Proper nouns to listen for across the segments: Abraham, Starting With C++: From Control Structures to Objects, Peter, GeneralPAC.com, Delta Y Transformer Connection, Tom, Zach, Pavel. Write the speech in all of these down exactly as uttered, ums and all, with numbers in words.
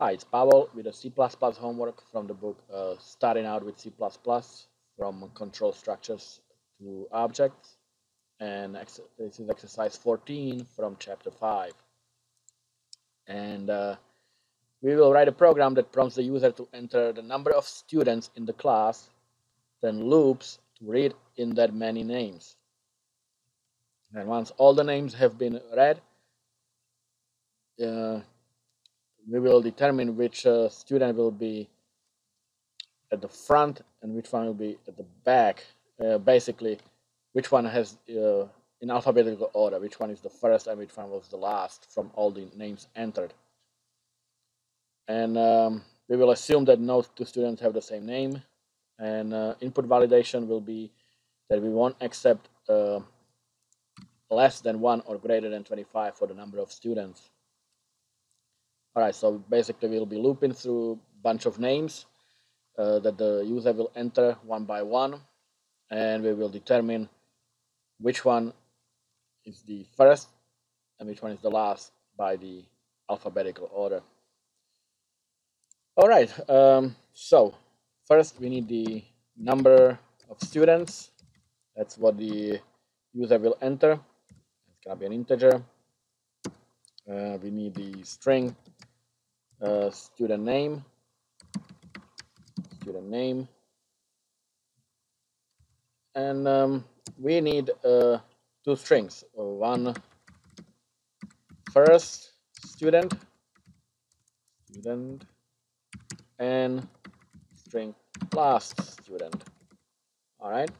Hi, it's Pavel with a C plus plus homework from the book uh, Starting Out with C plus plus from Control Structures to Objects, and ex this is exercise fourteen from chapter five. And uh, we will write a program that prompts the user to enter the number of students in the class, then loops to read in that many names. And once all the names have been read, uh, we will determine which uh, student will be at the front and which one will be at the back. Uh, basically, which one has, uh, in alphabetical order, which one is the first and which one was the last from all the names entered. And um, we will assume that no two students have the same name. And uh, input validation will be that we won't accept uh, less than one or greater than twenty-five for the number of students. All right, so basically we'll be looping through a bunch of names uh, that the user will enter one by one, and we will determine which one is the first and which one is the last by the alphabetical order. All right, um, so first we need the number of students. That's what the user will enter. It's gonna be an integer. Uh, we need the string uh, student name, student name, and um, we need uh, two strings, one first student, student, and string last student. All right,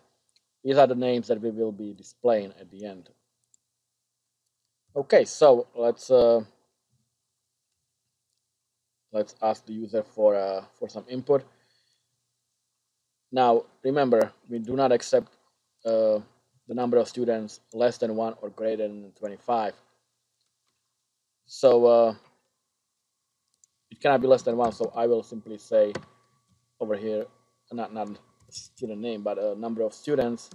these are the names that we will be displaying at the end. Okay, so let's uh, let's ask the user for uh, for some input. Now, remember, we do not accept uh, the number of students less than one or greater than twenty-five. So uh, it cannot be less than one. So I will simply say over here, not not student name, but a uh, number of students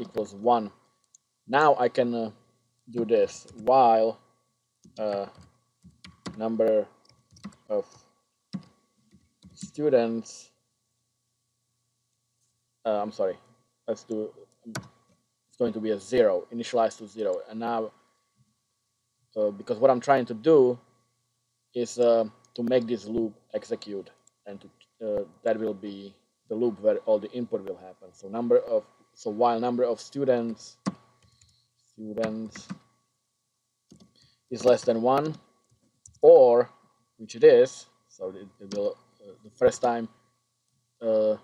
equals one. Now I can. Uh, do this while uh, number of students uh, I'm sorry let's do it's going to be a zero, initialized to zero. And now uh, because what I'm trying to do is uh, to make this loop execute, and to, uh, that will be the loop where all the input will happen. So number of so while number of students Students is less than one, or which it is. So it, it will uh, the first time uh,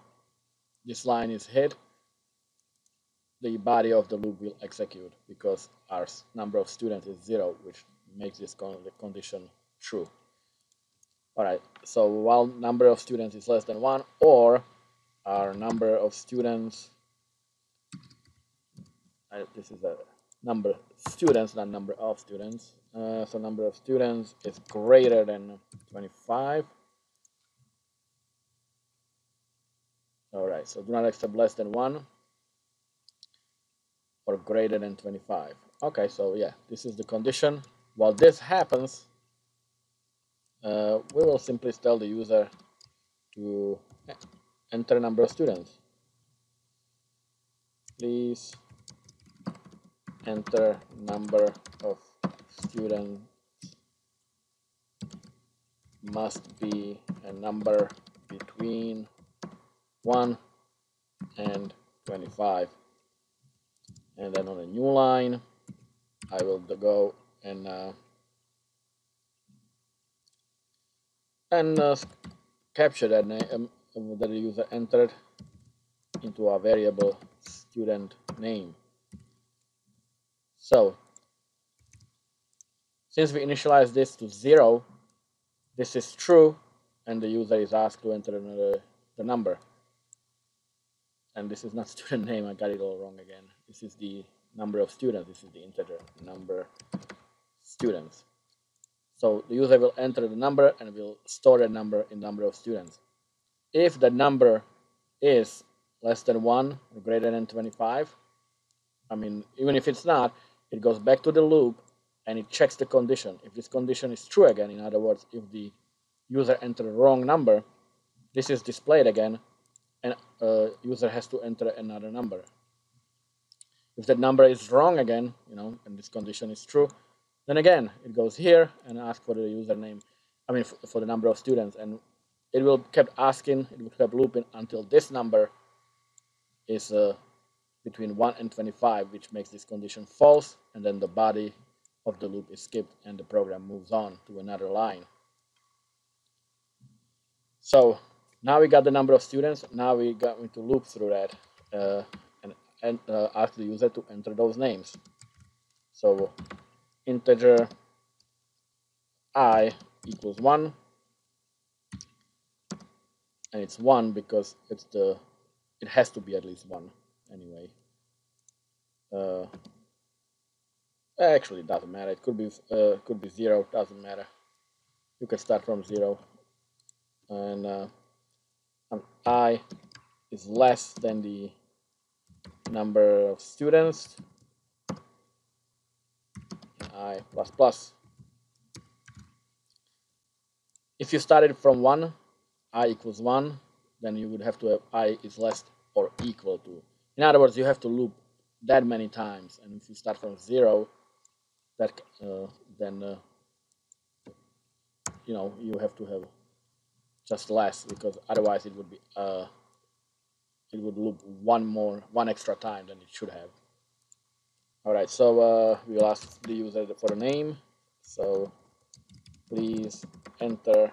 this line is hit, the body of the loop will execute because our number of students is zero, which makes this con the condition true. All right. So while number of students is less than one, or our number of students, I, this is a number students, not number of students. Uh, so number of students is greater than twenty-five. All right, so do not accept less than one or greater than twenty-five. Okay, so yeah, this is the condition. While this happens, uh, we will simply tell the user to enter a number of students. Please enter number of students must be a number between one and twenty-five. And then on a new line, I will go and uh, and uh, capture that name um, that the user entered into our variable student name. So, since we initialize this to zero, this is true, and the user is asked to enter another, the number. And this is not student name, I got it all wrong again. This is the number of students, this is the integer, number students. So the user will enter the number and will store that number in number of students. If the number is less than one or greater than twenty-five, I mean, even if it's not, it goes back to the loop and it checks the condition. If this condition is true again, in other words, if the user enter a wrong number, this is displayed again, and uh, user has to enter another number. If that number is wrong again, you know, and this condition is true, then again it goes here and asks for the username. I mean, for the number of students, and it will keep asking, it will keep looping until this number is uh, between one and twenty-five, which makes this condition false, and then the body of the loop is skipped and the program moves on to another line. So now we got the number of students, now we got going to loop through that uh, and, and uh, ask the user to enter those names. So integer I equals one, and it's one because it's the it has to be at least one anyway. Uh, actually, it doesn't matter. It could be uh, could be zero. Doesn't matter. You can start from zero, and uh, and I is less than the number of students. I plus plus. If you started from one, I equals one, then you would have to have I is less or equal to. In other words, you have to loop that many times. And if you start from zero, that uh, then uh, you know you have to have just less, because otherwise it would be uh, it would loop one more one extra time than it should have. All right, so uh, we will ask the user for a name. So please enter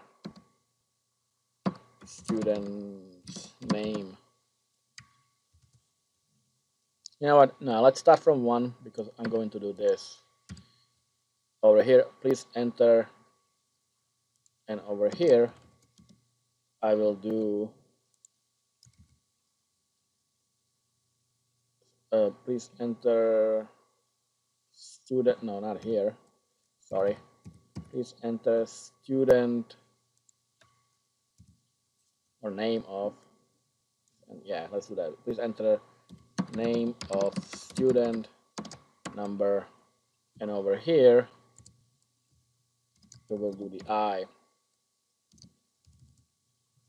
student's name. You know what? Now let's start from one, because I'm going to do this. Over here, please enter, and over here, I will do. Uh, please enter student. No, not here. Sorry. Please enter student or name of, and yeah, let's do that. Please enter name of student number, and over here we will do the I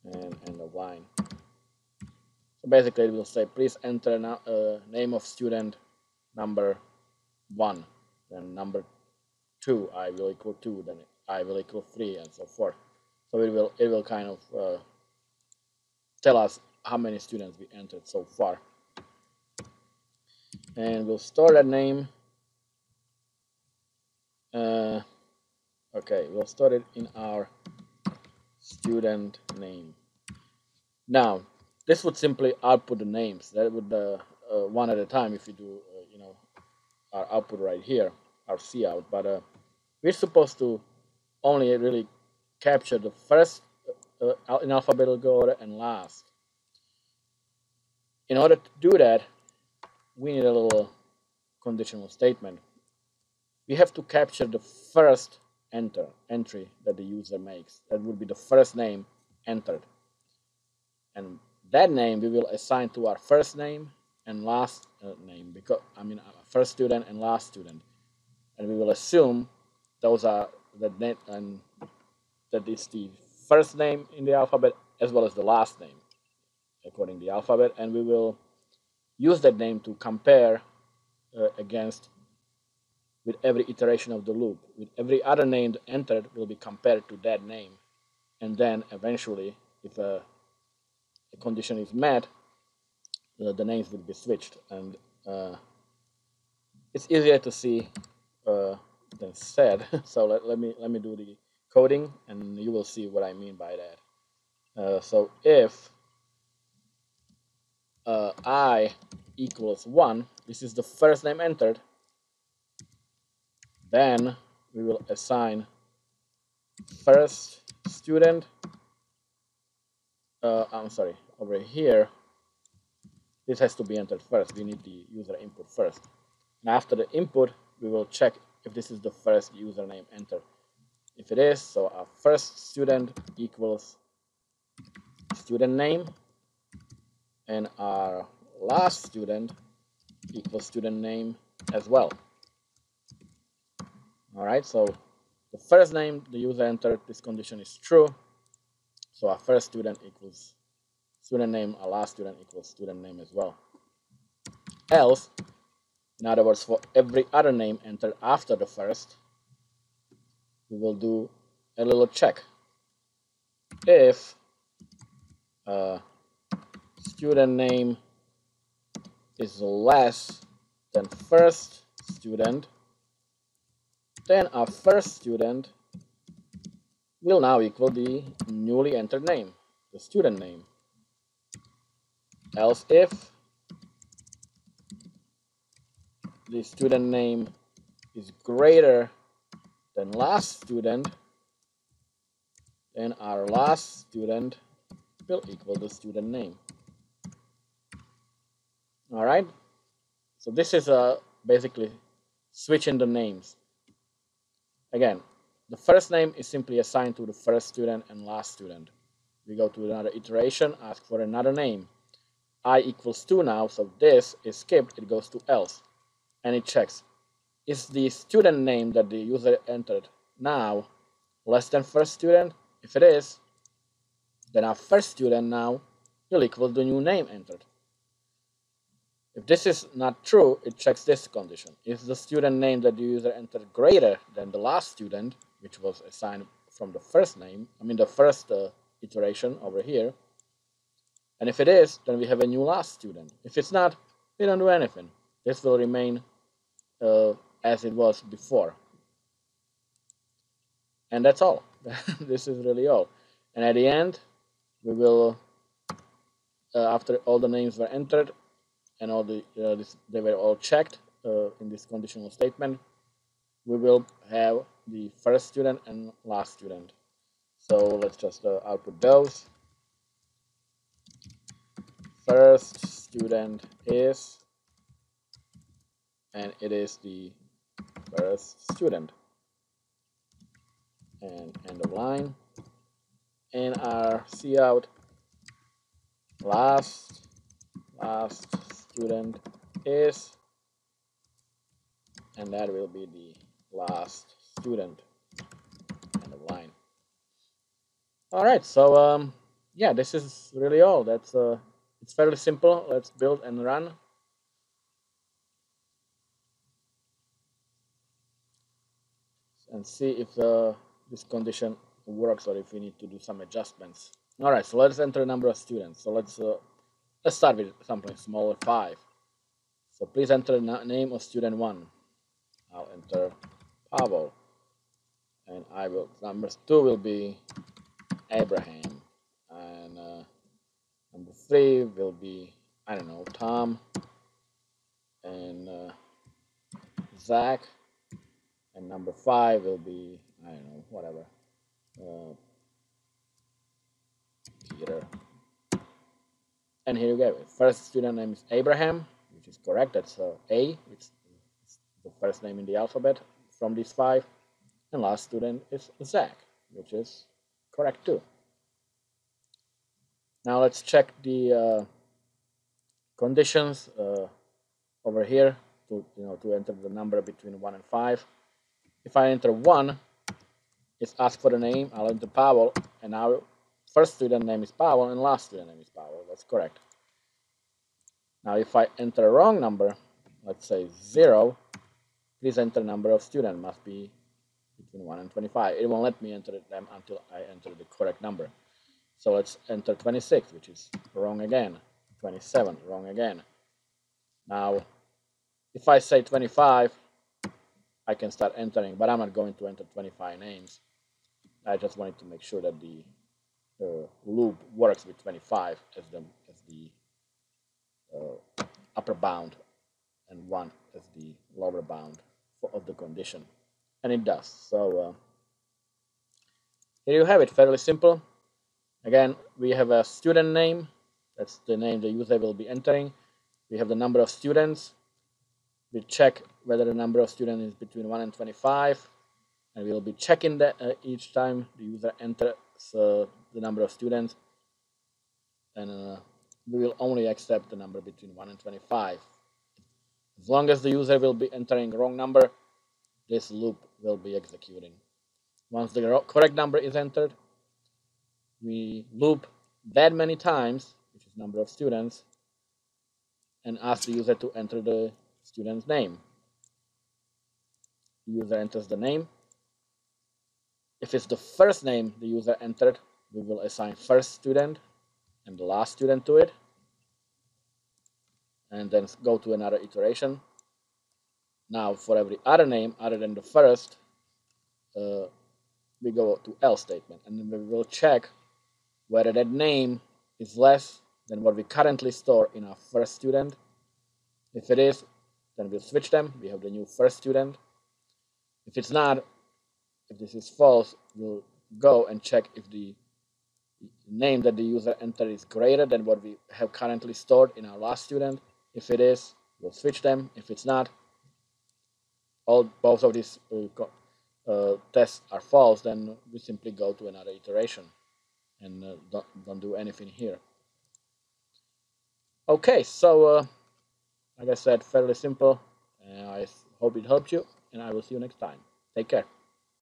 and end of line. So basically it will say please enter now uh, name of student number one, then number two I will equal two, then I will equal three, and so forth. So it will it will kind of uh, tell us how many students we entered so far, and we'll store that name. Uh, okay, we'll store it in our student name. Now this would simply output the names. That would uh, uh, one at a time if you do uh, you know our output right here. Our C out, but uh, we're supposed to only really capture the first uh, in alphabetical order and last. In order to do that, we need a little conditional statement. We have to capture the first enter entry that the user makes. That would be the first name entered, and that name we will assign to our first name and last uh, name, because I mean our first student and last student. And we will assume those are the net, and that is the first name in the alphabet as well as the last name according to the alphabet, and we will use that name to compare uh, against with every iteration of the loop. With every other name entered will be compared to that name, and then eventually if a, a condition is met, uh, the names will be switched, and uh, it's easier to see Uh, than said. So let, let me let me do the coding, and you will see what I mean by that. Uh, so if uh, I equals one, this is the first name entered, then we will assign first student. Uh, I'm sorry, over here, this has to be entered first. We need the user input first, and after the input, we will check if this is the first username entered. If it is, so our first student equals student name, and our last student equals student name as well. All right, so the first name the user entered, this condition is true, So our first student equals student name, our last student equals student name as well. Else, in other words, for every other name entered after the first, we will do a little check. If uh, student name is less than first student, then our first student will now equal the newly entered name, the student name. Else, if the student name is greater than last student, then our last student will equal the student name. All right, so this is uh, basically switching the names. Again, the first name is simply assigned to the first student and last student. We go to another iteration, ask for another name. I equals two now, so this is skipped, it goes to else. And it checks, is the student name that the user entered now less than first student? If it is, then our first student now will equal the new name entered. If this is not true, it checks this condition. Is the student name that the user entered greater than the last student, which was assigned from the first name, I mean the first uh, iteration over here? And if it is, then we have a new last student. If it's not, we don't do anything. This will remain uh, as it was before. And that's all. This is really all. And at the end, we will, uh, after all the names were entered and all the uh, this, they were all checked uh, in this conditional statement, we will have the first student and last student. So let's just uh, output those. First student is, and it is the first student, and end of line. And our cout last last student is, and that will be the last student, end of line. All right, so um yeah, this is really all. That's uh it's fairly simple. Let's build and run. And see if uh, this condition works or if we need to do some adjustments. All right, so let's enter a number of students. So let's uh, let's start with something smaller, five. So please enter the name of student one. I'll enter Pavel, and I will number two will be Abraham, and uh, number three will be, I don't know, Tom, and uh, Zach. And number five will be, I don't know, whatever, uh, Peter. And here you go. First student name is Abraham, which is correct. That's uh, A, which is the first name in the alphabet from these five. And last student is Zach, which is correct too. Now let's check the uh, conditions uh, over here to, you know, to enter the number between one and five. If I enter one, it's asked for the name. I'll enter Pavel, and now first student name is Pavel and last student name is Pavel. That's correct. Now if I enter a wrong number, let's say zero, please enter number of student. Must be between one and twenty-five. It won't let me enter them until I enter the correct number. So let's enter twenty-six, which is wrong again. twenty-seven, wrong again. Now if I say twenty-five, I can start entering, but I'm not going to enter twenty-five names. I just wanted to make sure that the uh, loop works with twenty-five as the, as the uh, upper bound and one as the lower bound for, of the condition. And it does. So uh, here you have it, fairly simple. Again, we have a student name. That's the name the user will be entering. We have the number of students. We check whether the number of students is between one and twenty-five, and we will be checking that uh, each time the user enters uh, the number of students, and uh, we will only accept the number between one and twenty-five. As long as the user will be entering wrong number, this loop will be executing. Once the correct number is entered, we loop that many times, which is number of students, and ask the user to enter the student's name. The user enters the name. If it's the first name the user entered, we will assign first student and the last student to it, and then go to another iteration. Now for every other name other than the first, uh, we go to else statement, and then we will check whether that name is less than what we currently store in our first student. If it is, then we'll switch them. We have the new first student. If it's not, if this is false, we'll go and check if the name that the user entered is greater than what we have currently stored in our last student. If it is, we'll switch them. If it's not, all both of these uh, uh, tests are false, then we simply go to another iteration and uh, don't, don't do anything here. Okay, so uh, like I said, fairly simple. Uh, I hope it helped you, and I will see you next time. Take care.